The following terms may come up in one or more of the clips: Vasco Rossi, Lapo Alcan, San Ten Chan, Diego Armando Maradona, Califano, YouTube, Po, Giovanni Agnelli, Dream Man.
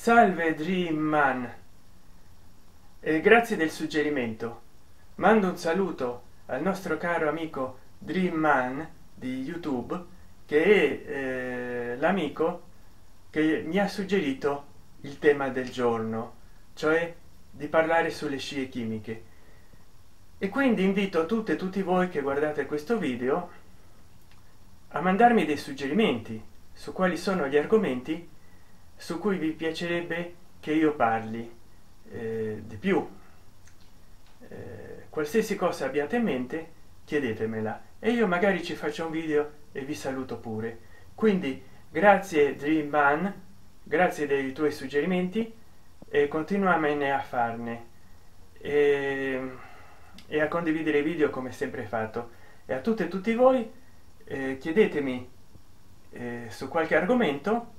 Salve Dream Man, grazie del suggerimento. Mando un saluto al nostro caro amico Dream Man di YouTube, che è l'amico che mi ha suggerito il tema del giorno, cioè di parlare sulle scie chimiche. E quindi invito tutte e tutti voi che guardate questo video a mandarmi dei suggerimenti su quali sono gli argomenti su cui vi piacerebbe che io parli di più. Qualsiasi cosa abbiate in mente, chiedetemela e io magari ci faccio un video e vi saluto pure. Quindi grazie Dream Man, grazie dei tuoi suggerimenti e continuamene a farne e a condividere i video come sempre fatto. E a tutte e tutti voi chiedetemi su qualche argomento,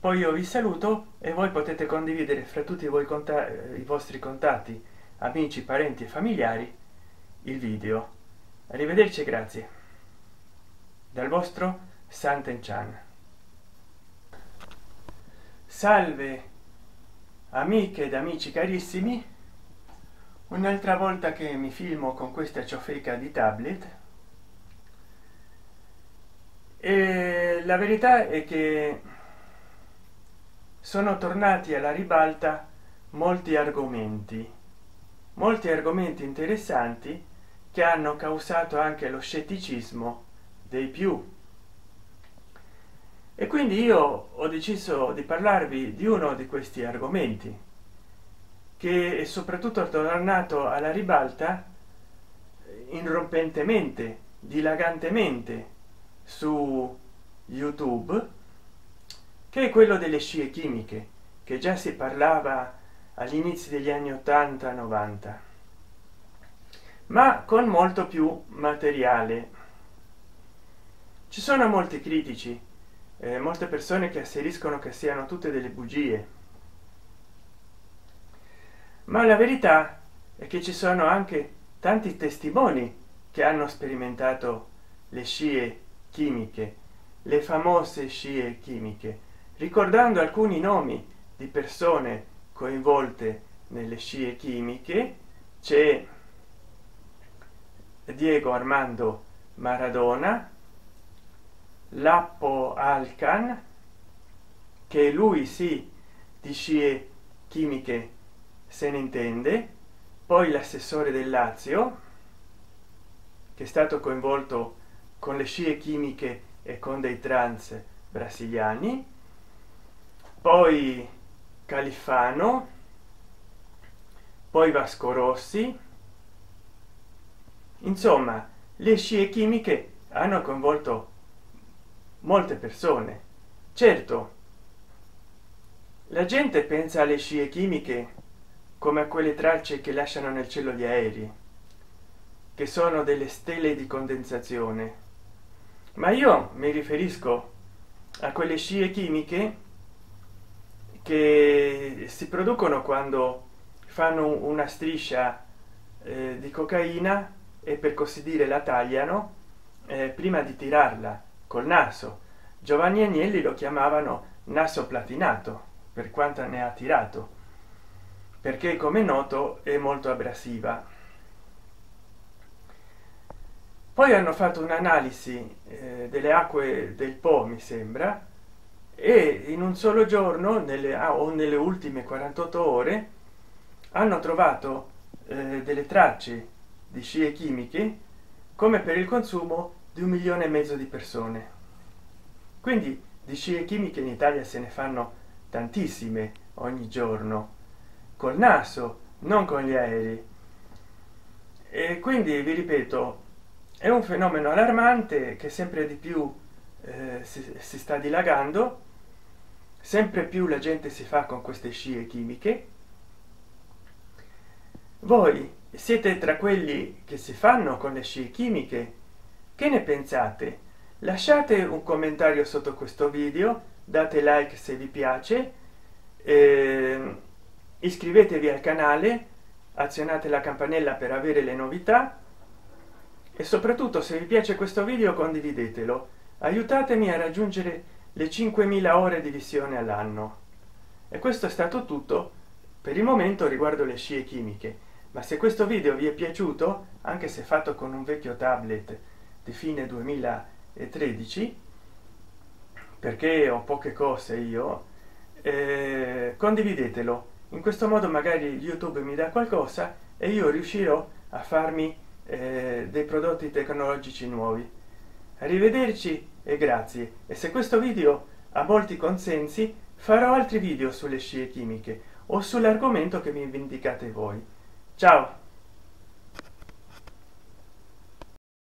poi io vi saluto e voi potete condividere fra tutti voi i vostri contatti, amici, parenti e familiari il video. Arrivederci e grazie dal vostro San Ten Chan. Salve amiche ed amici carissimi, un'altra volta che mi filmo con questa ciofeca di tablet. E la verità è che sono tornati alla ribalta molti argomenti interessanti che hanno causato anche lo scetticismo dei più, e quindi io ho deciso di parlarvi di uno di questi argomenti che è soprattutto tornato alla ribalta irrompentemente, dilagantemente su YouTube, che è quello delle scie chimiche, che già si parlava all'inizio degli anni 80-90, ma con molto più materiale. Ci sono molti critici, molte persone che asseriscono che siano tutte delle bugie, ma la verità è che ci sono anche tanti testimoni che hanno sperimentato le scie chimiche, le famose scie chimiche, ricordando alcuni nomi di persone coinvolte nelle scie chimiche. C'è Diego Armando Maradona, Lapo Alcan, che lui sì di scie chimiche se ne intende, poi l'assessore del Lazio, che è stato coinvolto con le scie chimiche e con dei trans brasiliani, poi Califano, poi Vasco Rossi. Insomma, le scie chimiche hanno coinvolto molte persone. Certo, la gente pensa alle scie chimiche come a quelle tracce che lasciano nel cielo gli aerei, che sono delle stelle di condensazione, ma io mi riferisco a quelle scie chimiche che si producono quando fanno una striscia di cocaina e, per così dire, la tagliano prima di tirarla col naso. Giovanni Agnelli lo chiamavano naso platinato per quanto ne ha tirato, perché come noto è molto abrasiva. Poi hanno fatto un'analisi delle acque del Po, mi sembra, e in un solo giorno nelle ultime 48 ore hanno trovato delle tracce di scie chimiche come per il consumo di 1,5 milioni di persone. Quindi di scie chimiche in Italia se ne fanno tantissime ogni giorno, col naso, non con gli aerei. E quindi vi ripeto, è un fenomeno allarmante che sempre di più si sta dilagando, sempre più la gente si fa con queste scie chimiche. Voi siete tra quelli che si fanno con le scie chimiche? Che ne pensate? Lasciate un commentario sotto questo video, date like se vi piace, iscrivetevi al canale, azionate la campanella per avere le novità e soprattutto, se vi piace questo video, condividetelo. Aiutatemi a raggiungere le 5.000 ore di visione all'anno E questo è stato tutto per il momento riguardo le scie chimiche, ma se questo video vi è piaciuto, anche se fatto con un vecchio tablet di fine 2013, perché ho poche cose io, condividetelo. In questo modo magari YouTube mi dà qualcosa e io riuscirò a farmi dei prodotti tecnologici nuovi. Arrivederci e grazie. E se questo video ha molti consensi, farò altri video sulle scie chimiche o sull'argomento che vi indicate voi. Ciao!